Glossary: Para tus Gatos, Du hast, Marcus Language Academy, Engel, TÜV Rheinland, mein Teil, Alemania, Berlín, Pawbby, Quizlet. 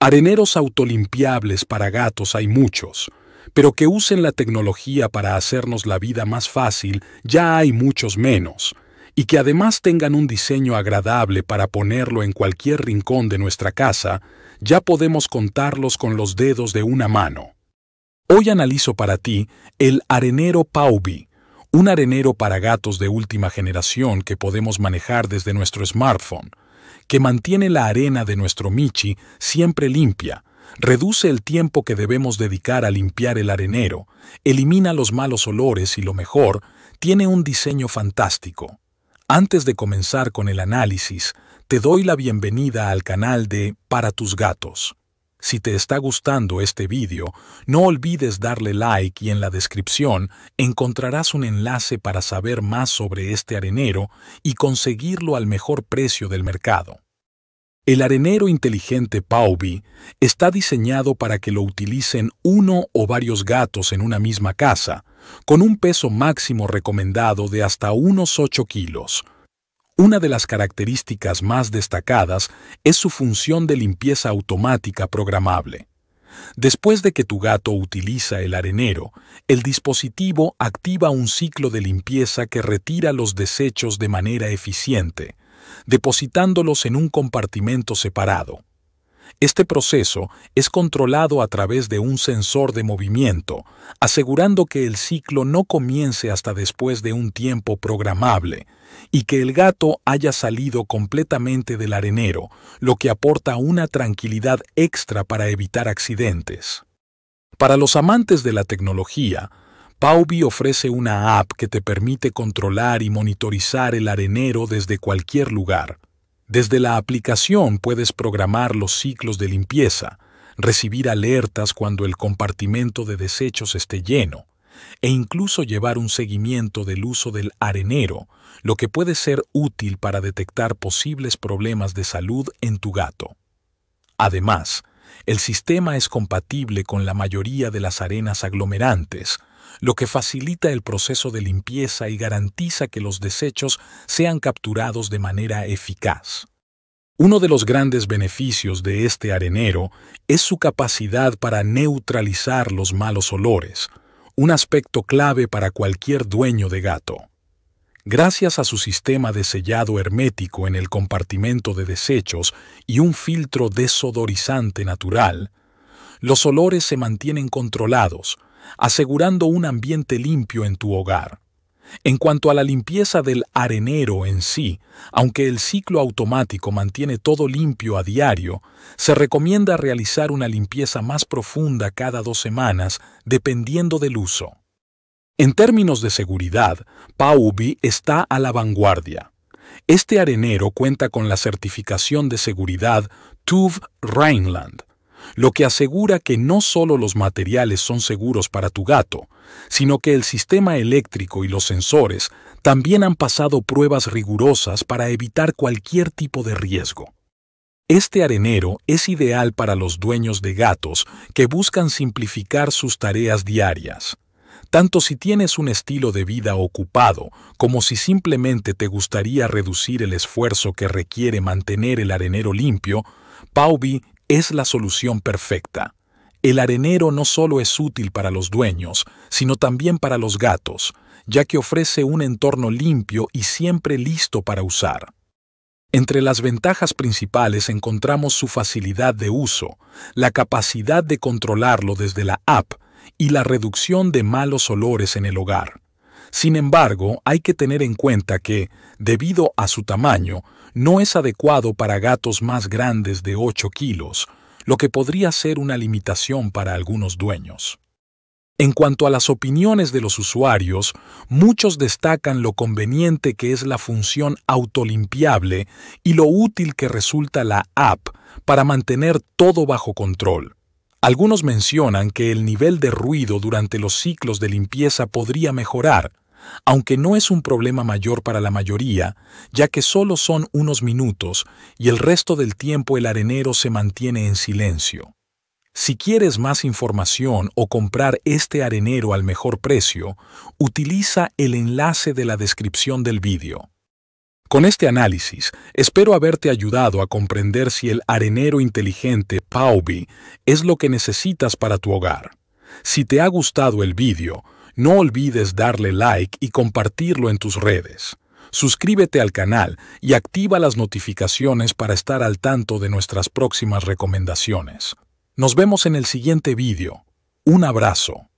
Areneros autolimpiables para gatos hay muchos, pero que usen la tecnología para hacernos la vida más fácil ya hay muchos menos, y que además tengan un diseño agradable para ponerlo en cualquier rincón de nuestra casa, ya podemos contarlos con los dedos de una mano. Hoy analizo para ti el arenero Pawbby, un arenero para gatos de última generación que podemos manejar desde nuestro smartphone, que mantiene la arena de nuestro Michi siempre limpia, reduce el tiempo que debemos dedicar a limpiar el arenero, elimina los malos olores y lo mejor, tiene un diseño fantástico. Antes de comenzar con el análisis, te doy la bienvenida al canal de Para tus Gatos. Si te está gustando este vídeo, no olvides darle like y en la descripción encontrarás un enlace para saber más sobre este arenero y conseguirlo al mejor precio del mercado. El arenero inteligente Pawbby está diseñado para que lo utilicen uno o varios gatos en una misma casa, con un peso máximo recomendado de hasta unos 8 kilos. Una de las características más destacadas es su función de limpieza automática programable. Después de que tu gato utiliza el arenero, el dispositivo activa un ciclo de limpieza que retira los desechos de manera eficiente, depositándolos en un compartimento separado. Este proceso es controlado a través de un sensor de movimiento, asegurando que el ciclo no comience hasta después de un tiempo programable y que el gato haya salido completamente del arenero, lo que aporta una tranquilidad extra para evitar accidentes. Para los amantes de la tecnología, Pawbby ofrece una app que te permite controlar y monitorizar el arenero desde cualquier lugar. Desde la aplicación puedes programar los ciclos de limpieza, recibir alertas cuando el compartimento de desechos esté lleno, e incluso llevar un seguimiento del uso del arenero, lo que puede ser útil para detectar posibles problemas de salud en tu gato. Además, el sistema es compatible con la mayoría de las arenas aglomerantes, lo que facilita el proceso de limpieza y garantiza que los desechos sean capturados de manera eficaz. Uno de los grandes beneficios de este arenero es su capacidad para neutralizar los malos olores, un aspecto clave para cualquier dueño de gato. Gracias a su sistema de sellado hermético en el compartimento de desechos y un filtro desodorizante natural, los olores se mantienen controlados, asegurando un ambiente limpio en tu hogar. En cuanto a la limpieza del arenero en sí, aunque el ciclo automático mantiene todo limpio a diario, se recomienda realizar una limpieza más profunda cada 2 semanas, dependiendo del uso. En términos de seguridad, Pawbby está a la vanguardia. Este arenero cuenta con la certificación de seguridad TÜV Rheinland, lo que asegura que no solo los materiales son seguros para tu gato, sino que el sistema eléctrico y los sensores también han pasado pruebas rigurosas para evitar cualquier tipo de riesgo. Este arenero es ideal para los dueños de gatos que buscan simplificar sus tareas diarias. Tanto si tienes un estilo de vida ocupado como si simplemente te gustaría reducir el esfuerzo que requiere mantener el arenero limpio, Pawbby es la solución perfecta. El arenero no solo es útil para los dueños, sino también para los gatos, ya que ofrece un entorno limpio y siempre listo para usar. Entre las ventajas principales encontramos su facilidad de uso, la capacidad de controlarlo desde la app y la reducción de malos olores en el hogar. Sin embargo, hay que tener en cuenta que, debido a su tamaño, no es adecuado para gatos más grandes de 8 kilos, lo que podría ser una limitación para algunos dueños. En cuanto a las opiniones de los usuarios, muchos destacan lo conveniente que es la función autolimpiable y lo útil que resulta la app para mantener todo bajo control. Algunos mencionan que el nivel de ruido durante los ciclos de limpieza podría mejorar, aunque no es un problema mayor para la mayoría, ya que solo son unos minutos y el resto del tiempo el arenero se mantiene en silencio. Si quieres más información o comprar este arenero al mejor precio, utiliza el enlace de la descripción del vídeo. Con este análisis, espero haberte ayudado a comprender si el arenero inteligente Pawbby es lo que necesitas para tu hogar. Si te ha gustado el vídeo, no olvides darle like y compartirlo en tus redes. Suscríbete al canal y activa las notificaciones para estar al tanto de nuestras próximas recomendaciones. Nos vemos en el siguiente vídeo. Un abrazo.